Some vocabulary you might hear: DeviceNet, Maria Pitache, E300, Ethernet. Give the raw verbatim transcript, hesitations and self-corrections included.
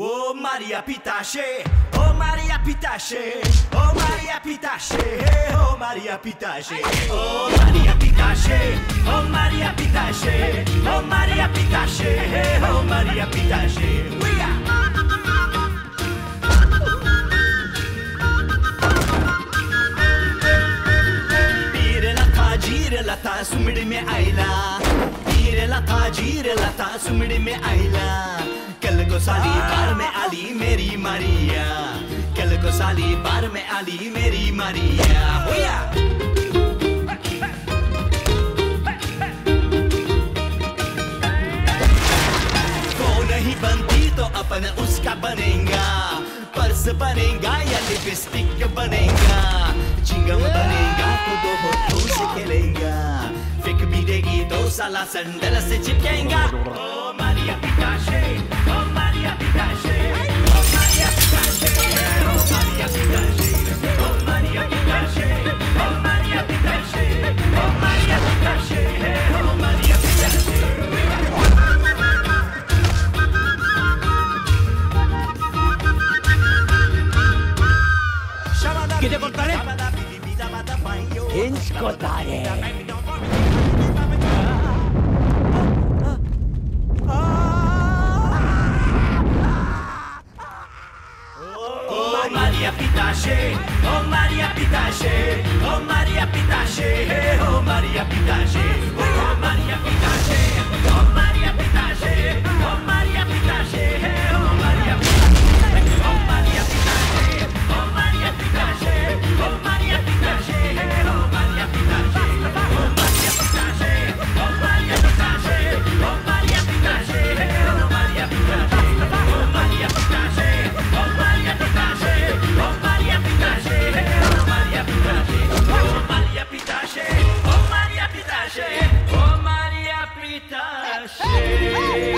Oh Maria Pitache, oh Maria Pitache, oh Maria Pitache, oh Maria Pitache, oh Maria Pitache, oh Maria Pitache, oh Maria Pitache, oh Maria Pitache, we are. Jeer lata sumid mein aila, jeer lata jeer lata sumid mein aila. Kal ko sali baar mein aali meri Maria, kal ko sali baar mein aali meri Maria. Hoya. Wo nahi banti to apna uska banega, purse banega ya lipstick banega, chingam banega to do ho. Sala sandal se chipkenga oh Maria Pitache, oh Maria Pitache, oh Maria Pitache, oh Maria Pitache, oh Maria Pitache, oh Maria Pitache, oh Maria Pitache, oh Maria Pitache. Shabada kide boltare inchko tare. Pitache, oh Maria Pitache, oh Maria Pitache, oh Maria Pitache, oh Maria Pitache, oh Maria Pitache, oh Maria Pitache, oh Maria Pitache, oh Maria Pitache, oh Maria Pitache, oh Maria Pitache, oh Maria Pitache, oh Maria Pitache, oh Maria Pitache, oh Maria Pitache, oh Maria Pitache, oh Maria Pitache, oh Maria Pitache. Oh Maria Pitache, oh Maria Pitache.